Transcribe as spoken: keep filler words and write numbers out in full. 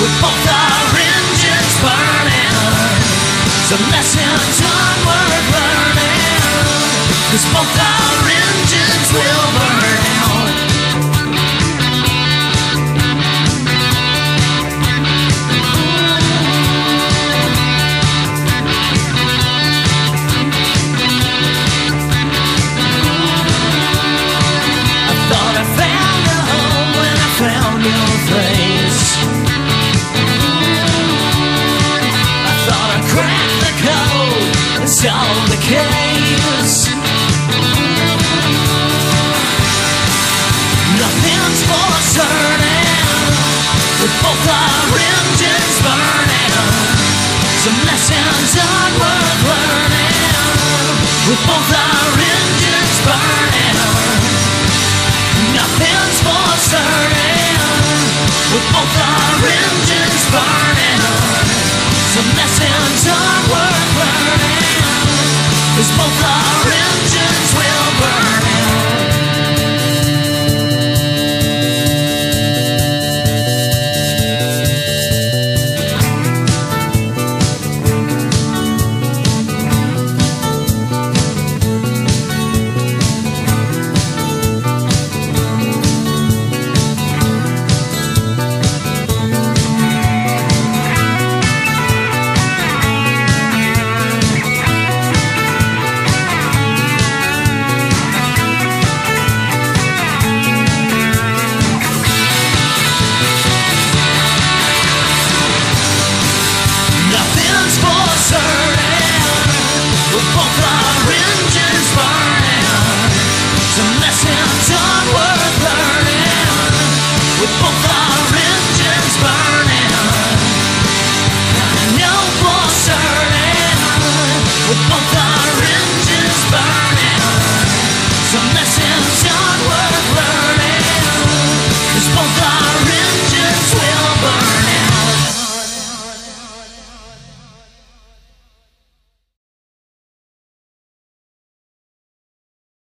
With both our engines burning, some lessons are